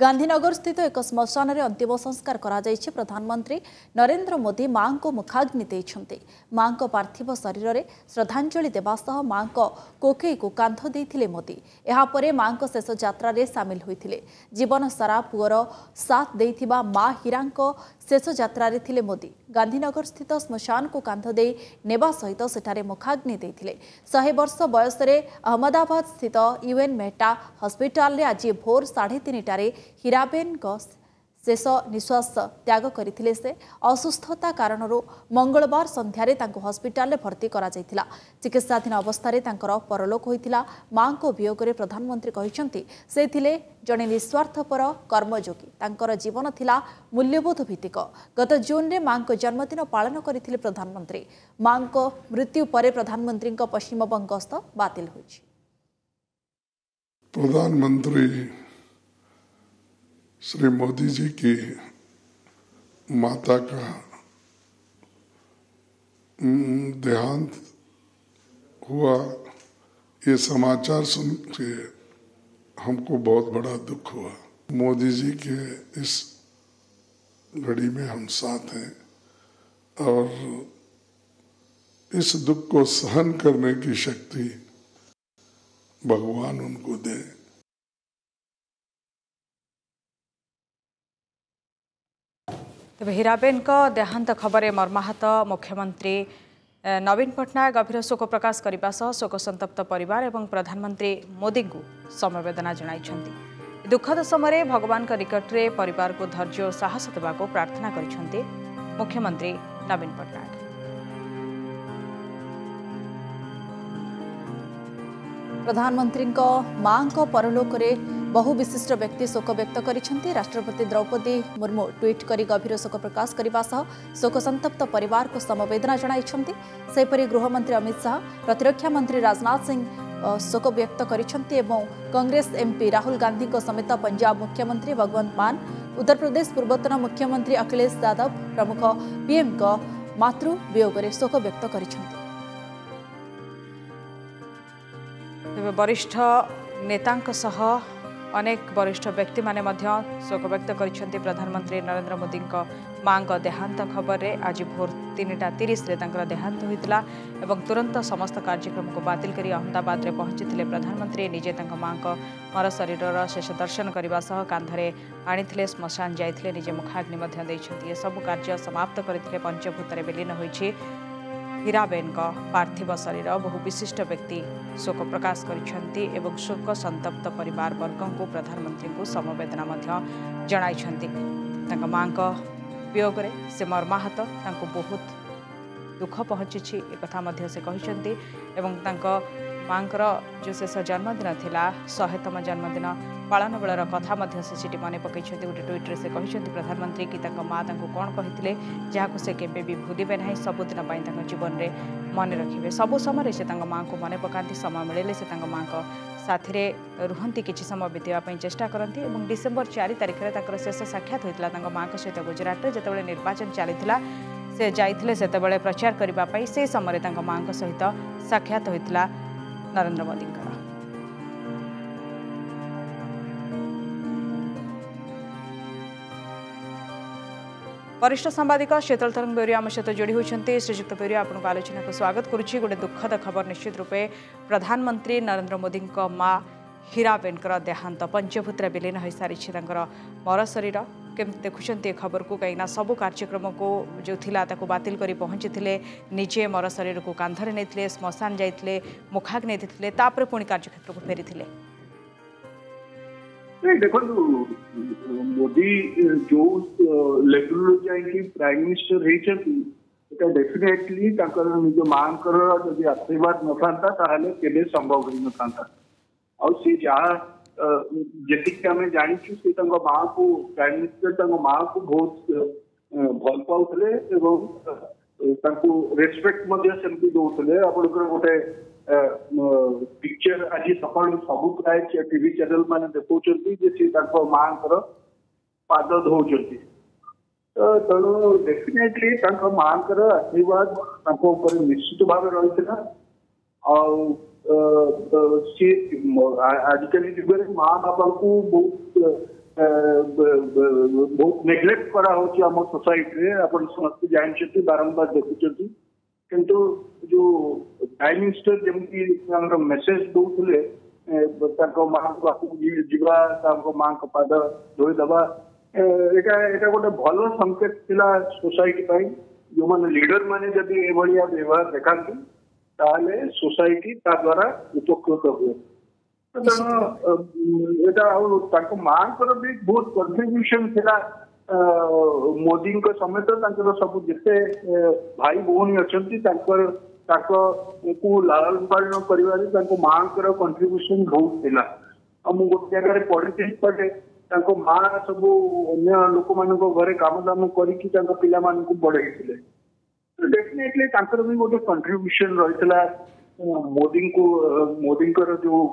गांधीनगर स्थित एक श्मशान में अंतिम संस्कार करा जायछि। प्रधानमंत्री नरेंद्र मोदी मां को मुखाग्नि देइछन्ति। मां को पार्थिव शरीर में श्रद्धांजलि देवा सह मां को कोके को कांध देइथिले मोदी। एहापर मां को शेष यात्रा रे सामिल होइथिले। जीवन सारा पुअर साथ देइथिबा मां हीरा को शेष यात्रा रे थिले मोदी। गांधीनगर स्थित श्मशान को कांध देइ नेबा सहित सेठारे मुखाग्नि देइथिले। 100 वर्ष बयस रे अहमदाबाद स्थित यूएन मेहटा हॉस्पिटल में आज भोर 3:30 हीराबेन को शेष निश्वास त्याग करथिले। से असुस्थता कारण मंगलवार संध्यारे तांको हॉस्पिटल में भर्ती करा जायतिला। चिकित्साधीन अवस्था तांकर परलोक होइतिला। मां को वियोग रे प्रधानमंत्री कहिसंती से थिले जने निस्वार्थपर कर्मयोगी। तांकर जीवन थिला मूल्यबोध भित्तिक। गत जून रे मां को जन्मदिन पालन करथिले प्रधानमंत्री। मां को मृत्यु परे प्रधानमंत्री को पश्चिमबंग गस्त बातिल होइछि। प्रधानमंत्री श्री मोदी जी की माता का देहांत हुआ, ये समाचार सुन के हमको बहुत बड़ा दुख हुआ। मोदी जी के इस घड़ी में हम साथ हैं और इस दुख को सहन करने की शक्ति भगवान उनको दे। तेज हीराबेन देहांत खबर मर्माहत मुख्यमंत्री नवीन पटनायक गभीर शोक प्रकाश करने शोक संतप्त परिवार और प्रधानमंत्री मोदी को समबेदना जनाई। दुखद समय भगवान के निकट में परिवार को धैर्य और साहस देवा को प्रार्थना करिसेंति मुख्यमंत्री नवीन पटनायक। प्रधानमंत्री मां को परलोक बहु विशिष्ट व्यक्ति शोक व्यक्त करिसेंति। राष्ट्रपति द्रौपदी मुर्मू ट्वीट करी गभीर शोक प्रकाश करने शोक संतप्त परिवार को समवेदना जनाई। सेपरि गृहमंत्री अमित शाह, प्रतिरक्षा मंत्री राजनाथ सिंह शोक व्यक्त करिसेंति। कांग्रेस एमपी राहुल गांधी को समेत पंजाब मुख्यमंत्री भगवंत मान, उत्तर प्रदेश पूर्वतन मुख्यमंत्री अखिलेश यादव प्रमुख पीएम को मातृ वियोगरे शोक व्यक्त करिसेंति। वरिष्ठ नेतांक सह अनेक वरिष्ठ व्यक्ति माने शोक व्यक्त करिसेंति। प्रधानमंत्री नरेंद्र मोदी मां को देहांत खबर रे आज भोर 3:30 रे तांकर देहांत होइतिला। तुरंत समस्त कार्यक्रम को बातिल करी अहमदाबाद में पहुंचीथिले। प्रधानमंत्री निजे तांक मां को मर शरीरर शेष दर्शन करबा सह कांधरे आनिथिले, श्मशान जाइथिले, निजे मुखाग्नि मध्य दैछथि। ए सब कार्य समाप्त करिथिले। पंचभूत रे विलीन होइछि हीराबेन का पार्थिव शरीर। बहु विशिष्ट व्यक्ति शोक प्रकाश करिसेंति एवं शोक संतप्त परिवार वर्ग को प्रधानमंत्री को समवेदना मध्य जनाइछन्ति। तांका मां का वियोग रे से मर्माहत, तांको बहुत दुख पहुँची एक मध्य से कहिसेंति। एवं तांका मांकर जो शेष जन्मदिन थिला 100तम जन्मदिन पालन बेलर कथा मध्य से चिठी मन पकईंट। गोटे ट्विट्रे से कहते प्रधानमंत्री कि माँ कौन कहते जहाँ से केबे भी भूलिबे ना, सबुदिन जीवन में मन रखिए। सबु समय से माँ को मन पकाती, समय मिले से माँ को साथी रुहंती, किसी समय बितावाई चेष्टा करती। और डिसेम्बर 4 तारिखर शेष साक्षात होता माँ सहित गुजरात में जितेबाला निर्वाचन चली से जाते से प्रचार करने से समय माँ सहित साक्षात होता नरेंद्र मोदी। वरिष्ठ संवादिक शीतल तरंग बेरी आम सहित जोड़ी होती। श्रीजुक्त बेरी आपको आलोचना को स्वागत करुच्ची। गोटे दुखद खबर निश्चित रूपे प्रधानमंत्री नरेंद्र मोदी माँ हीराबेन देहांत, पंचभूत विलीन हो सारी मर शरीर। केमती देखुंत ए खबर को कहीं सबू कार्यक्रम को जो थिला ताको बातिल करी पहुंची, निजे मर शरीर को कांधरे नहीं, श्मशान जाते, मुखाग्नि देते, पुणी कार्यक्षेत्र को फेरी। देखो मोदी जो लेवल जाए प्राइम मिनिस्टर होती डेफिनेटली निज माँ जी आशीर्वाद न था के संभव हो न था। जेटिक आम जानी से माँ को प्राइम मिनिस्टर माँ को बहुत भल पाते रेस्पेक्ट दौले। आप गोटे पिक्चर आज सका सब प्राय टीवी चैनल मान देखा माँ पाद धोच तेणु डेफिनेटली माँ आशीर्वाद निश्चित भाव रही है। आ सी आजिकल जुगे माँ बापा को बहुत बहुत नेग्लेक्ट करावि आम सोसाइटी आपण समस्त जानी बारंबार देखुं किंतु जो प्राइम मिनिस्टर जमी मेसेज दौले माँ जीवा माँ पाद धोईदे एटा गोटे भल संकेत था सोसाइटी जो मैंने लीडर मैंने जदि यह व्यवहार देखा सोसाइटी द्वारा उपकृत हुए तेनाली माँ भी बहुत कंट्रीब्यूशन था मोदी समेत सब जिते भाई भौणी अच्छा लालन पालन कर माँ कंट्रीब्यूशन बहुत था गोटे जगह पढ़ी पड़े माँ सब अन्य लोक मान घरे काम दाम कर पढ़े डेफिनेटली भी गोटे कंट्रीब्यूशन रही मोदी जो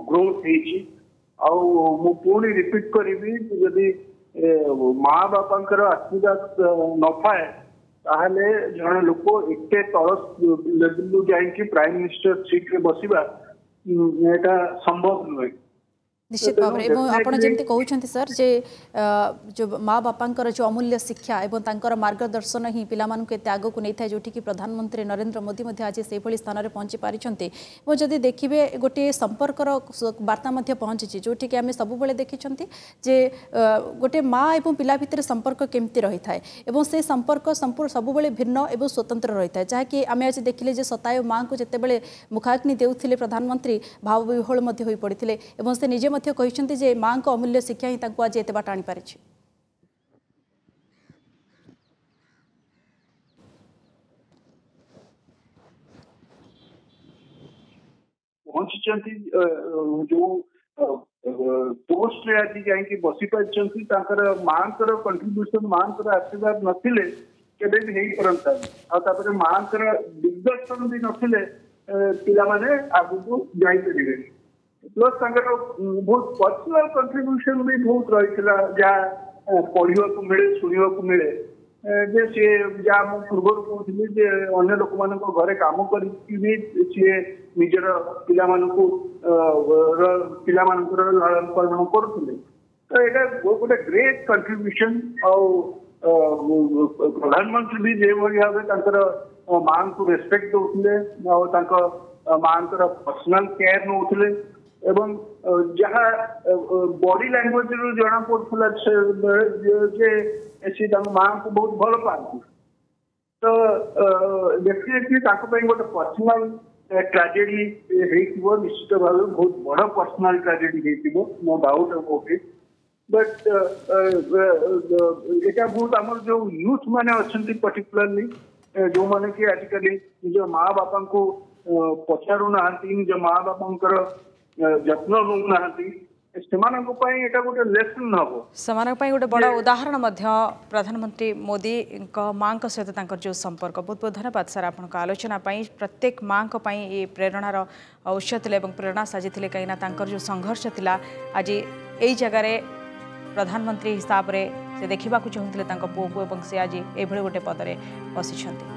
ग्रोथ हो पुणी रिपीट करी जदि माँ बापा आशीर्वाद न पाए ताहले जन लोक एक तल लेवल जा प्राइम मिनिस्टर सीट में बसवा संभव नुहे निश्चित भाव में आपड़ जमी कहते सर जे जो माँ बापांकर जो अमूल्य शिक्षा एवं तांकर मार्गदर्शन ही पिलामानु के त्याग को नहीं था जोटी कि प्रधानमंत्री नरेंद्र मोदी आज से स्थान में पहुँची पारिछन्ते और जदि देखिए गोटे संपर्क वार्ता पहुँची जोटी कि आम सब बेले देखिछन्ते जे गोटे माँ एवं पिला भितर संपर्क केमती रही थाए एवं से संपर्क संपूर्ण सब बेले भिन्न एवं स्वतंत्र रही थाए जहाँकि आम आज देखिले सतायो माँ को जितेबले मुखाग्नि देउथिले प्रधानमंत्री भाव विहोल मध्ये होई पड़िथिले एवं से निजे जे माँ को अमूल्य शिक्षा ही आज एत बाट आनी पारे पहुंची जो पोस्ट रे आज जाए बसी पार्टी माँ कंट्रीब्यूशन माँ आशीर्वाद नथिले केबे भी नहीं परंता आपर माँ दिग्दर्शन भी नथिले पिला माने आगु जाई परिबे प्लस बहुत पर्सनल कंट्रीब्यूशन भी बहुत रही जहाँ पढ़ा को मिले शुणा को मिले जे सी जहाँ पूर्व कहती जे अगर लोक मान घरे कम कर निजर पाला लालन पालन करुले तो ये गोटे ग्रेट कंट्रीब्यूशन प्रधानमंत्री भी जो भाव माँ को रेस्पेक्ट दौले माँ पर्सनल केयर नौले एवं जहाँ बॉडी लैंग्वेज रु जना पड़ा जे माँ को बहुत भल पाती तो डेफिनेटली गोटे पर्सनल ट्रेजेडी निश्चित भाव बहुत बड़ personal tragedy no doubt about it but यहाँ बहुत आम जो यूथ मैंने अच्छा पर्टिकुलरली जो मैंने कि आजिकल निज माँ बापा को पचारू ना निज माँ बापा जत्न नौना गोटे लेसन हम गोटे बड़ उदाहरण प्रधानमंत्री मोदी माँ सहित जो संपर्क बहुत बहुत धन्यवाद सर आपण आलोचना प्रत्येक माँ ये प्रेरणार उत्स प्रेरणा साजी थे कहीं जो संघर्ष था आज यही जगार प्रधानमंत्री हिसाब से देखा चाहूँते पुओ को आज ये गोटे पदर बसी।